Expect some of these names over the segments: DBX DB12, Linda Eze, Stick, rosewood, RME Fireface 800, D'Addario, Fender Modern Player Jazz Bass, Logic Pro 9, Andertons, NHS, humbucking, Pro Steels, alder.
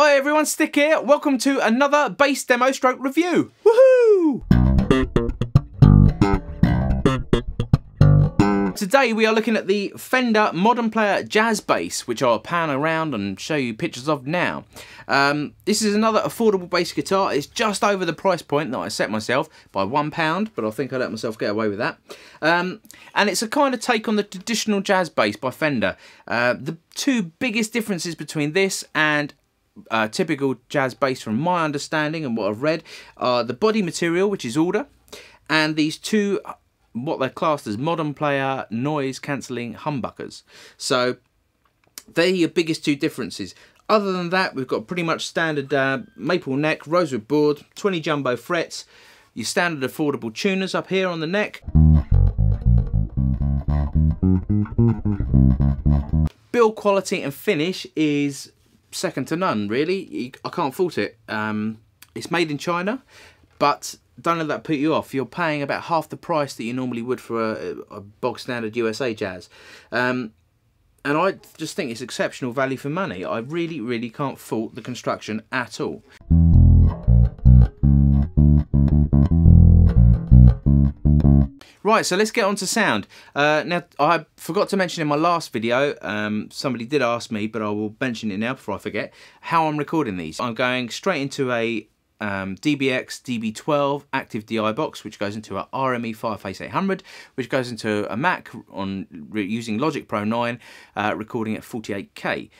Hi everyone, Stick here. Welcome to another bass demo stroke review. Woohoo! Today we are looking at the Fender Modern Player Jazz Bass, which I'll pan around and show you pictures of now. This is another affordable bass guitar. It's just over the price point that I set myself by £1, but I think I let myself get away with that. And it's a kind of take on the traditional jazz bass by Fender. The two biggest differences between this and typical jazz bass, from my understanding and what I've read, are the body material, which is alder, and these two, what they're classed as modern player noise cancelling humbuckers. So they're your biggest two differences. Other than that, we've got pretty much standard maple neck, rosewood board, 20 jumbo frets, your standard affordable tuners up here on the neck, build quality and finish is second to none, really. I can't fault it. It's made in China, but don't let that put you off. You're paying about half the price that you normally would for a bog standard USA jazz. And I just think it's exceptional value for money. I really, really can't fault the construction at all. Right, so let's get on to sound. Now, I forgot to mention in my last video, somebody did ask me, but I will mention it now before I forget, how I'm recording these. I'm going straight into a DBX DB12 active DI box, which goes into a RME Fireface 800, which goes into a Mac on using Logic Pro 9, recording at 48K.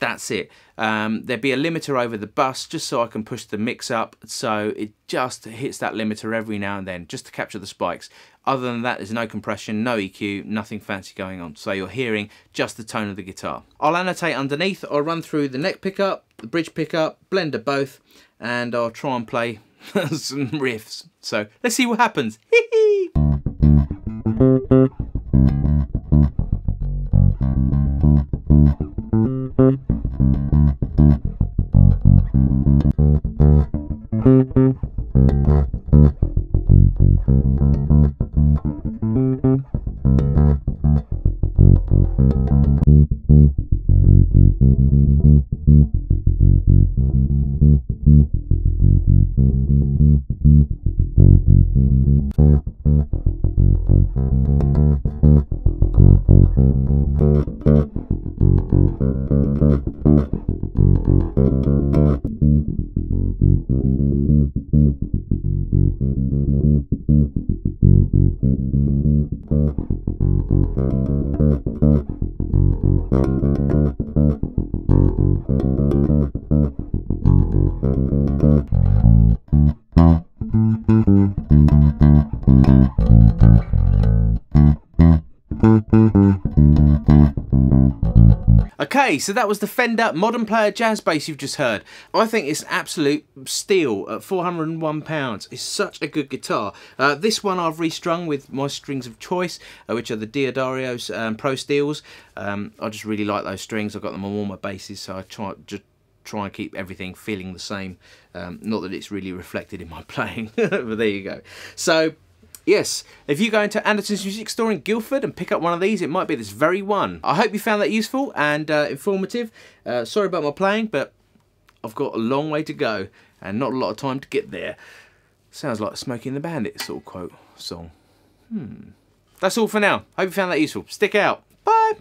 That's it. There'd be a limiter over the bus just so I can push the mix up, so it just hits that limiter every now and then just to capture the spikes. Other than that, there's no compression, no EQ, nothing fancy going on, so you're hearing just the tone of the guitar. I'll annotate underneath. I'll run through the neck pickup, the bridge pickup, blend of both, and I'll try and play some riffs. So let's see what happens. Hee hee! Okay, so that was the Fender Modern Player Jazz Bass you've just heard. I think it's absolute steal at £401. It's such a good guitar. This one I've restrung with my strings of choice, which are the D'Addario's Pro Steels. I just really like those strings. I've got them on all my basses, so I try and keep everything feeling the same. Not that it's really reflected in my playing, but there you go. So, yes, if you go into Andertons Music Store in Guildford and pick up one of these, it might be this very one. I hope you found that useful and informative. Sorry about my playing, but I've got a long way to go and not a lot of time to get there. Sounds like a Smokey and the Bandit sort of quote song. That's all for now. Hope you found that useful. Stick out. Bye.